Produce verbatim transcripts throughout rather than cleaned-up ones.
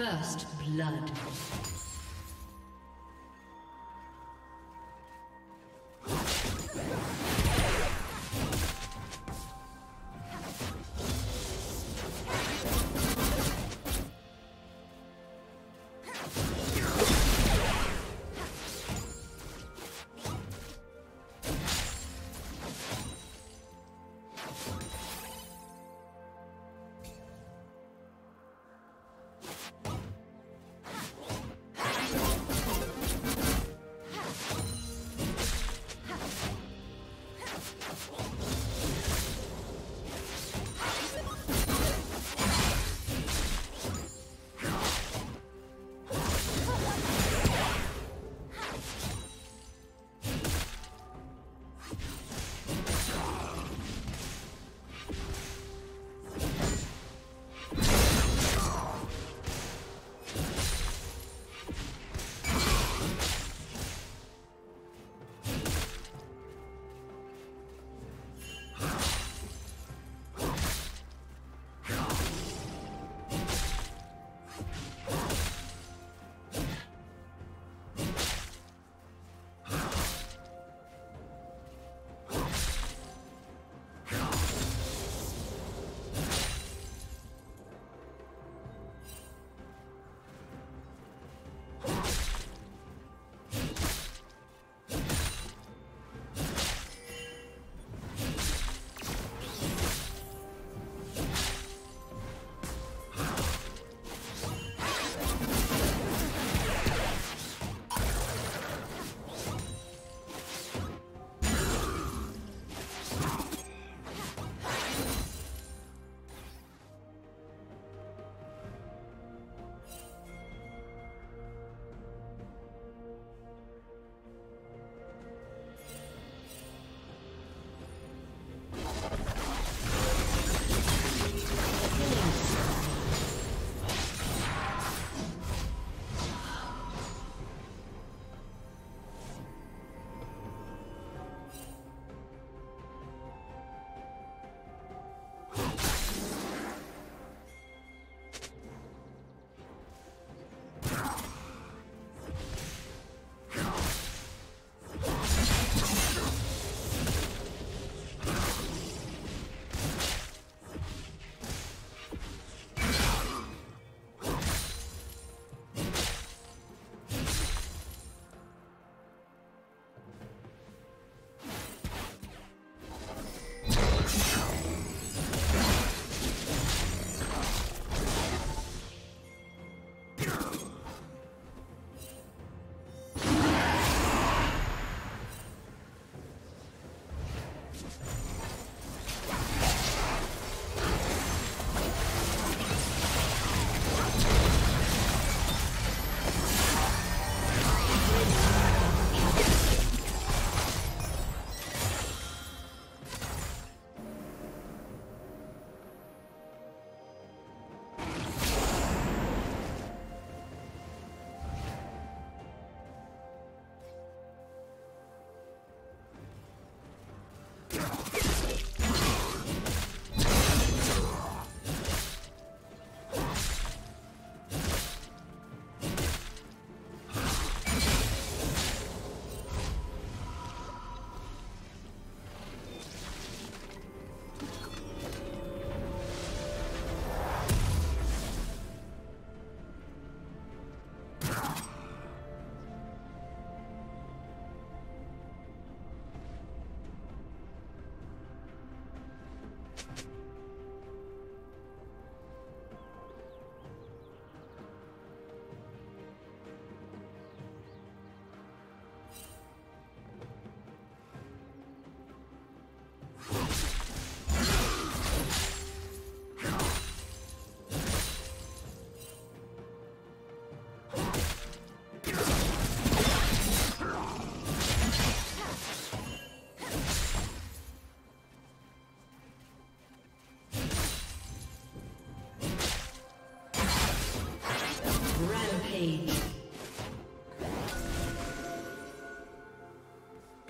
First blood.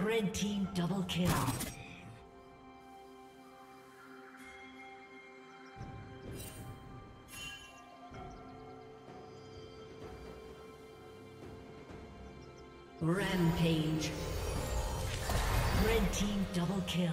Red team double kill. Rampage. Red team double kill.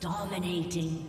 Dominating.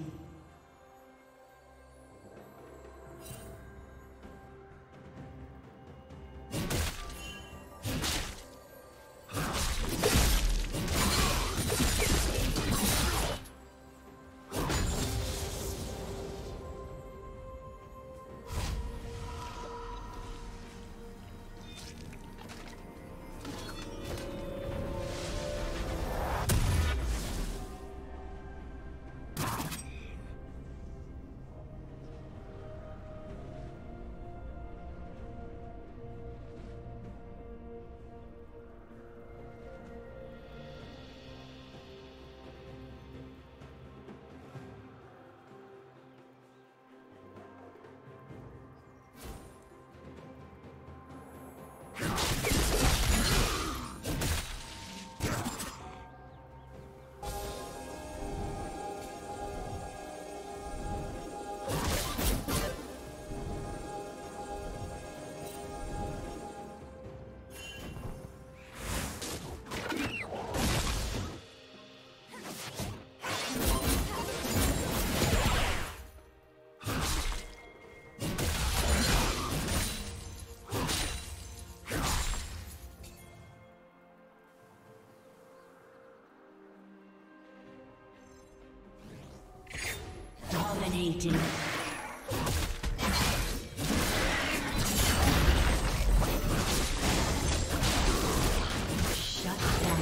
Dominating. Shut down.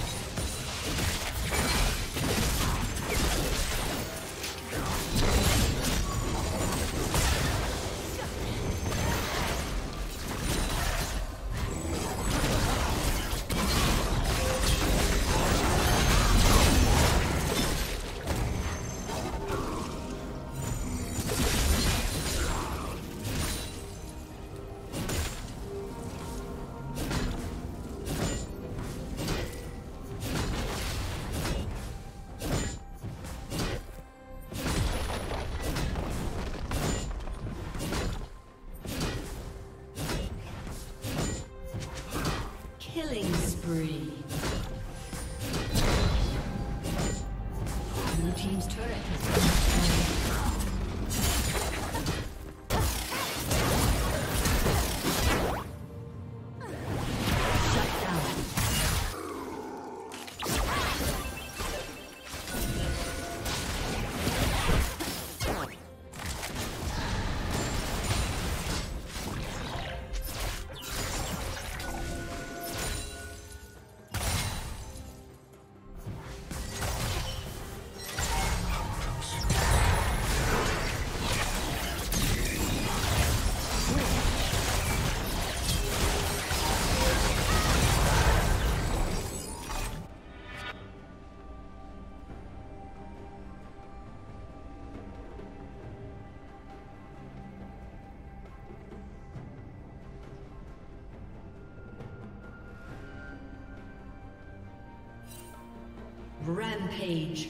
Killing spree. Blue team's turret has been destroyed. Rampage.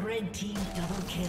Red team double kill.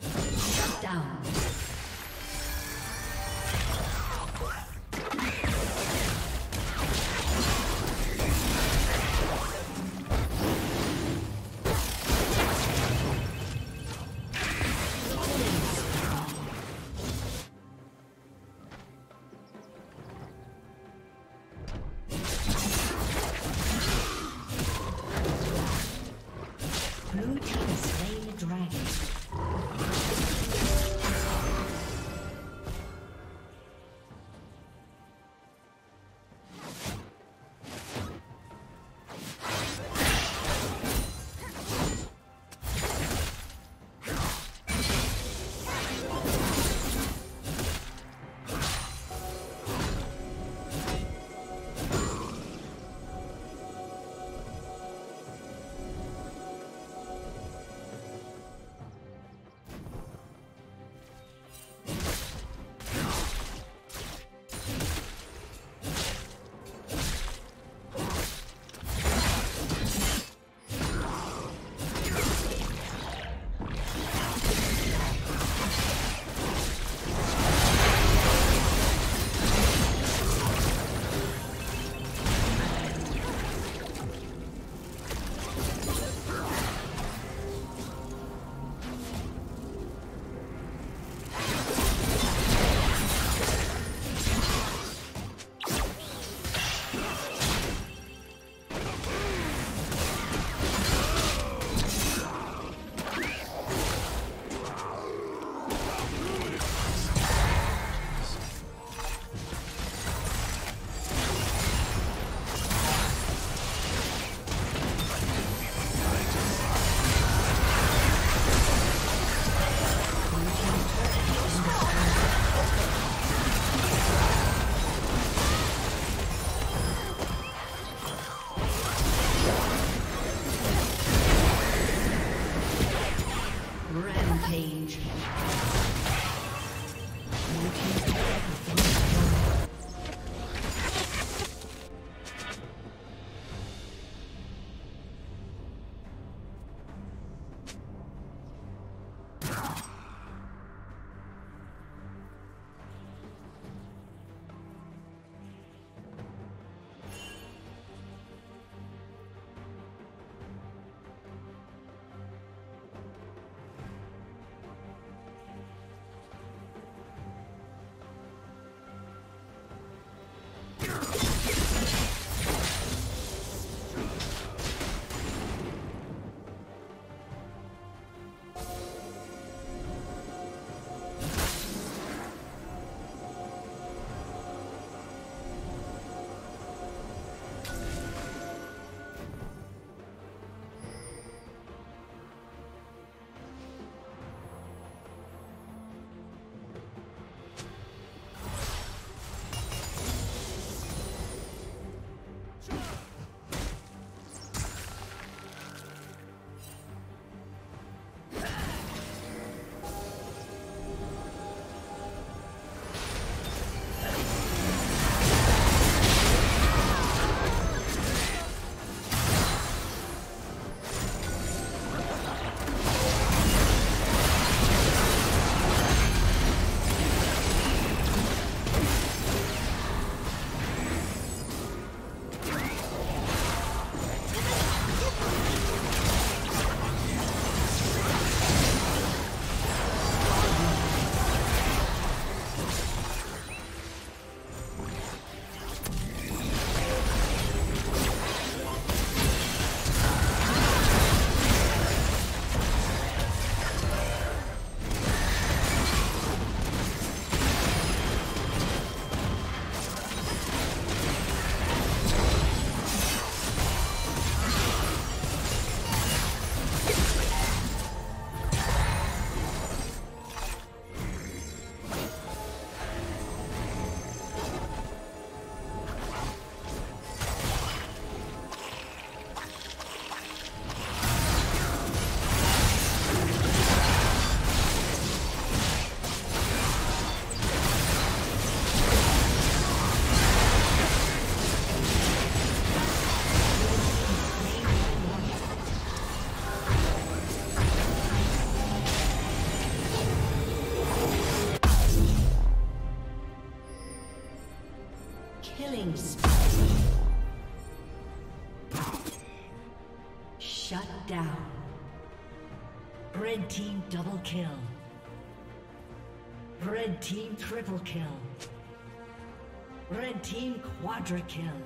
Shut down. Killing spree. Shut down. Red team double kill. Red team triple kill. Red team quadra kill.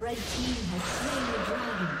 Red team has slain the dragon.